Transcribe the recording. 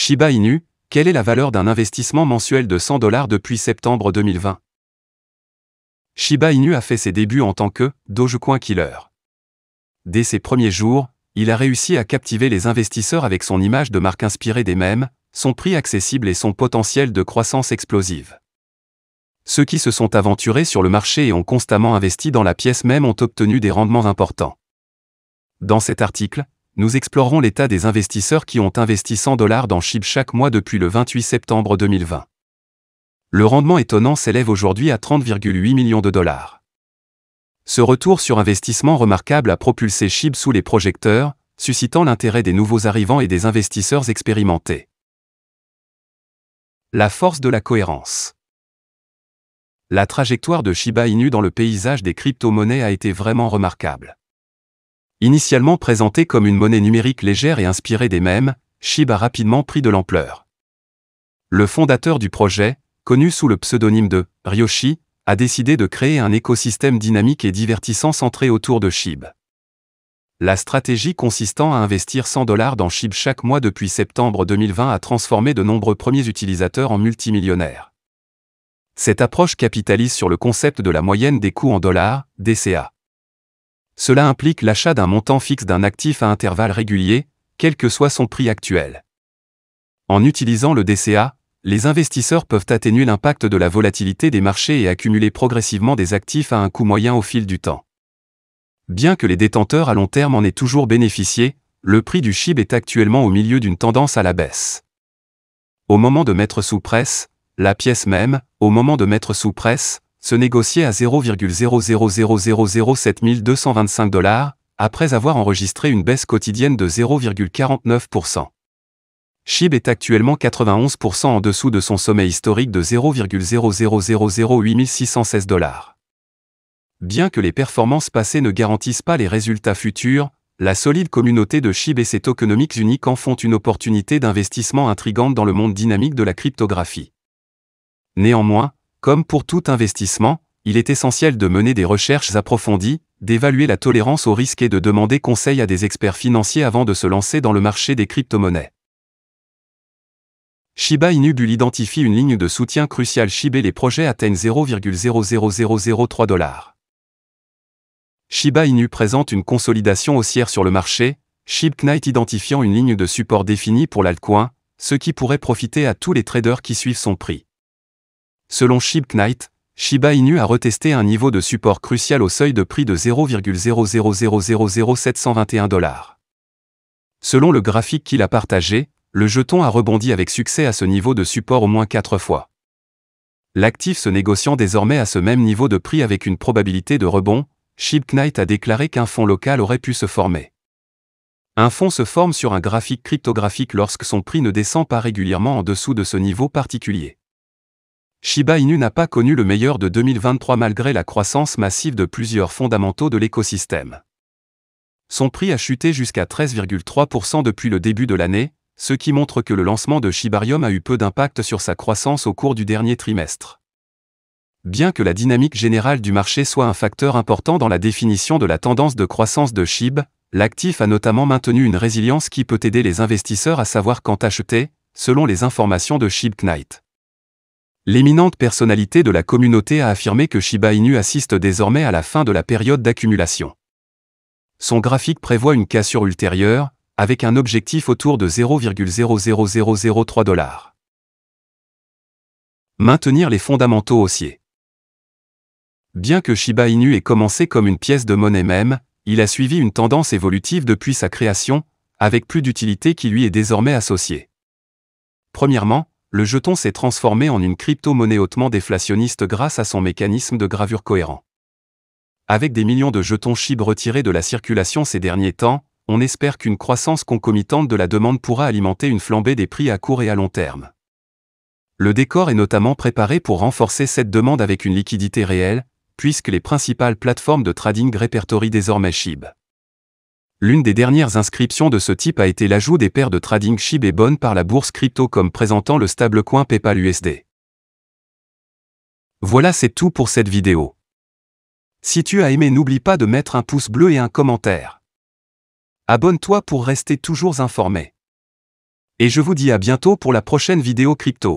Shiba Inu, quelle est la valeur d'un investissement mensuel de 100$ depuis septembre 2020 ? Shiba Inu a fait ses débuts en tant que « Dogecoin Killer ». Dès ses premiers jours, il a réussi à captiver les investisseurs avec son image de marque inspirée des mèmes, son prix accessible et son potentiel de croissance explosive. Ceux qui se sont aventurés sur le marché et ont constamment investi dans la pièce même ont obtenu des rendements importants. Dans cet article, nous explorerons l'état des investisseurs qui ont investi 100$ dans SHIB chaque mois depuis le 28 septembre 2020. Le rendement étonnant s'élève aujourd'hui à 30,8 millions de dollars. Ce retour sur investissement remarquable a propulsé SHIB sous les projecteurs, suscitant l'intérêt des nouveaux arrivants et des investisseurs expérimentés. La force de la cohérence. La trajectoire de Shiba Inu dans le paysage des crypto-monnaies a été vraiment remarquable. Initialement présenté comme une monnaie numérique légère et inspirée des mèmes, SHIB a rapidement pris de l'ampleur. Le fondateur du projet, connu sous le pseudonyme de « Ryoshi », a décidé de créer un écosystème dynamique et divertissant centré autour de SHIB. La stratégie consistant à investir 100$ dans SHIB chaque mois depuis septembre 2020 a transformé de nombreux premiers utilisateurs en multimillionnaires. Cette approche capitalise sur le concept de la moyenne des coûts en dollars, DCA. Cela implique l'achat d'un montant fixe d'un actif à intervalles réguliers, quel que soit son prix actuel. En utilisant le DCA, les investisseurs peuvent atténuer l'impact de la volatilité des marchés et accumuler progressivement des actifs à un coût moyen au fil du temps. Bien que les détenteurs à long terme en aient toujours bénéficié, le prix du SHIB est actuellement au milieu d'une tendance à la baisse. La pièce même, au moment de mettre sous presse, se négociait à 0,000007225$, après avoir enregistré une baisse quotidienne de 0,49%. SHIB est actuellement 91% en dessous de son sommet historique de 0,000081616$. Bien que les performances passées ne garantissent pas les résultats futurs, la solide communauté de SHIB et ses tokenomics uniques en font une opportunité d'investissement intrigante dans le monde dynamique de la cryptographie. Néanmoins, comme pour tout investissement, il est essentiel de mener des recherches approfondies, d'évaluer la tolérance au risque et de demander conseil à des experts financiers avant de se lancer dans le marché des crypto-monnaies. Shiba Inu Bull identifie une ligne de soutien cruciale. SHIB et les projets atteignent 0,00003$. Shiba Inu présente une consolidation haussière sur le marché, ShibKnight identifiant une ligne de support définie pour l'altcoin, ce qui pourrait profiter à tous les traders qui suivent son prix. Selon ShibKnight, Shiba Inu a retesté un niveau de support crucial au seuil de prix de 0,0000721$. Selon le graphique qu'il a partagé, le jeton a rebondi avec succès à ce niveau de support au moins 4 fois. L'actif se négociant désormais à ce même niveau de prix avec une probabilité de rebond, ShibKnight a déclaré qu'un fonds local aurait pu se former. Un fonds se forme sur un graphique cryptographique lorsque son prix ne descend pas régulièrement en dessous de ce niveau particulier. Shiba Inu n'a pas connu le meilleur de 2023 malgré la croissance massive de plusieurs fondamentaux de l'écosystème. Son prix a chuté jusqu'à 13,3% depuis le début de l'année, ce qui montre que le lancement de Shibarium a eu peu d'impact sur sa croissance au cours du dernier trimestre. Bien que la dynamique générale du marché soit un facteur important dans la définition de la tendance de croissance de SHIB, l'actif a notamment maintenu une résilience qui peut aider les investisseurs à savoir quand acheter, selon les informations de ShibKnight. L'éminente personnalité de la communauté a affirmé que Shiba Inu assiste désormais à la fin de la période d'accumulation. Son graphique prévoit une cassure ultérieure, avec un objectif autour de 0,00003$. Maintenir les fondamentaux haussiers. Bien que Shiba Inu ait commencé comme une pièce de monnaie même, il a suivi une tendance évolutive depuis sa création, avec plus d'utilité qui lui est désormais associée. Premièrement, le jeton s'est transformé en une crypto-monnaie hautement déflationniste grâce à son mécanisme de gravure cohérent. Avec des millions de jetons SHIB retirés de la circulation ces derniers temps, on espère qu'une croissance concomitante de la demande pourra alimenter une flambée des prix à court et à long terme. Le décor est notamment préparé pour renforcer cette demande avec une liquidité réelle, puisque les principales plateformes de trading répertorient désormais SHIB. L'une des dernières inscriptions de ce type a été l'ajout des paires de trading SHIB et bonne par la bourse crypto comme présentant le stablecoin PayPal USD. Voilà, c'est tout pour cette vidéo. Si tu as aimé, n'oublie pas de mettre un pouce bleu et un commentaire. Abonne-toi pour rester toujours informé. Et je vous dis à bientôt pour la prochaine vidéo crypto.